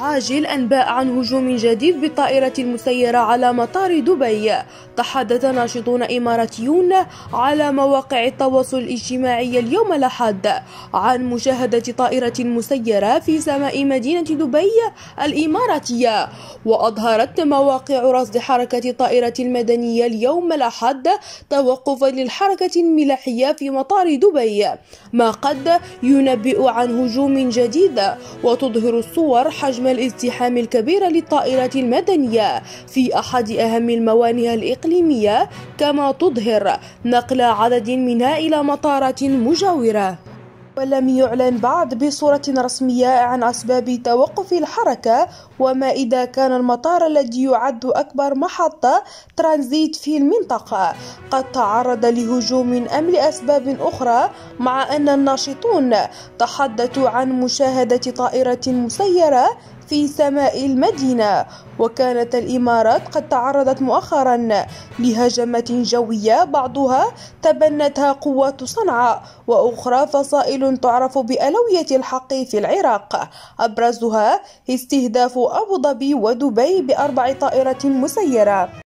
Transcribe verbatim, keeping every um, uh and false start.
عاجل أنباء عن هجوم جديد بالطائرة المسيرة على مطار دبي. تحدث ناشطون إماراتيون على مواقع التواصل الاجتماعي اليوم الأحد عن مشاهدة طائرة مسيرة في سماء مدينة دبي الإماراتية. وأظهرت مواقع رصد حركة الطائرة المدنية اليوم الأحد توقفا للحركة الملاحية في مطار دبي، ما قد ينبئ عن هجوم جديد. وتظهر الصور حجم الازدحام الكبير للطائرة المدنية في أحد أهم الموانئ الإقليمية، كما تظهر نقل عدد منها إلى مطارات مجاورة. ولم يعلن بعد بصورة رسمية عن أسباب توقف الحركة، وما إذا كان المطار الذي يعد أكبر محطة ترانزيت في المنطقة قد تعرض لهجوم أم لأسباب أخرى، مع أن الناشطون تحدثوا عن مشاهدة طائرة مسيرة في سماء المدينة. وكانت الإمارات قد تعرضت مؤخرا لهجمات جوية بعضها تبنتها قوات صنعاء وأخرى فصائل تعرف بألوية الحق في العراق، أبرزها استهداف أبو ظبي ودبي بأربع طائرات مسيرة.